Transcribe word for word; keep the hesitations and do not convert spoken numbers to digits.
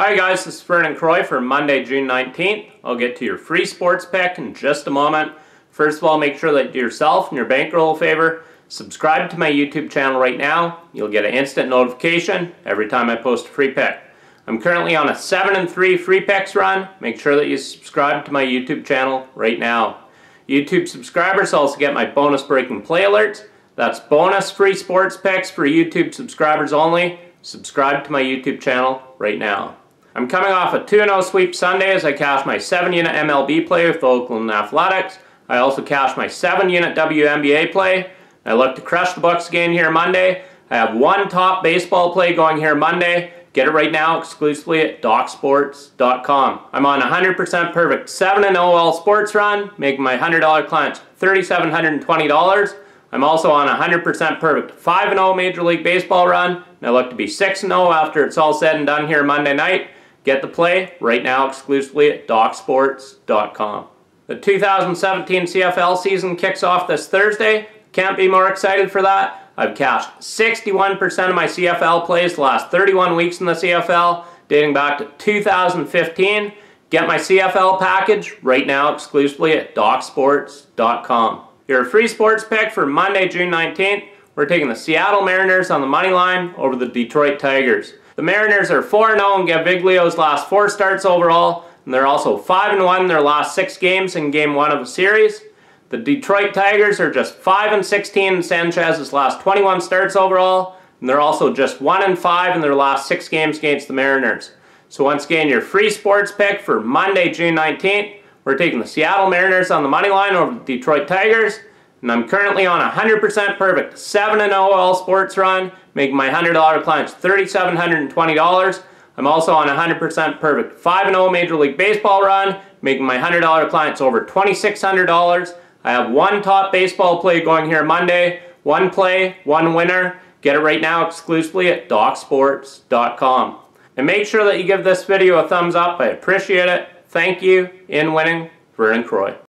Hi guys, this is Vernon Croy for Monday, June nineteenth. I'll get to your free sports pick in just a moment. First of all, make sure that you do yourself and your bankroll a favor. Subscribe to my YouTube channel right now. You'll get an instant notification every time I post a free pick. I'm currently on a seven and three free picks run. Make sure that you subscribe to my YouTube channel right now. YouTube subscribers also get my bonus breaking play alerts. That's bonus free sports picks for YouTube subscribers only. Subscribe to my YouTube channel right now. I'm coming off a two and oh sweep Sunday as I cashed my seven unit M L B play with the Oakland Athletics. I also cashed my seven unit W N B A play. I look to crush the books again here Monday. I have one top baseball play going here Monday. Get it right now exclusively at Doc Sports dot com. I'm on a one hundred percent perfect seven and oh all sports run, making my one hundred dollar clients three thousand seven hundred twenty dollars. I'm also on a one hundred percent perfect five and oh Major League Baseball run, and I look to be six and oh after it's all said and done here Monday night. Get the play right now exclusively at Doc Sports dot com. The two thousand seventeen C F L season kicks off this Thursday. Can't be more excited for that. I've cashed sixty-one percent of my C F L plays the last thirty-one weeks in the C F L, dating back to two thousand fifteen. Get my C F L package right now exclusively at Doc Sports dot com. Your free sports pick for Monday, June nineteenth. We're taking the Seattle Mariners on the money line over the Detroit Tigers. The Mariners are four and oh in Gaviglio's last four starts overall, and they're also five and one in their last six games in Game one of a series. The Detroit Tigers are just five and sixteen in Sanchez's last twenty-one starts overall, and they're also just one and five in their last six games against the Mariners. So once again, your free sports pick for Monday, June nineteenth. We're taking the Seattle Mariners on the money line over the Detroit Tigers, and I'm currently on a one hundred percent perfect seven and oh all sports run, making my one hundred dollar clients three thousand seven hundred twenty dollars. I'm also on a one hundred percent perfect five and oh Major League Baseball run, making my one hundred dollar clients over two thousand six hundred dollars. I have one top baseball play going here Monday, one play, one winner. Get it right now exclusively at Doc Sports dot com. And make sure that you give this video a thumbs up. I appreciate it. Thank you. In winning, Vernon Croy.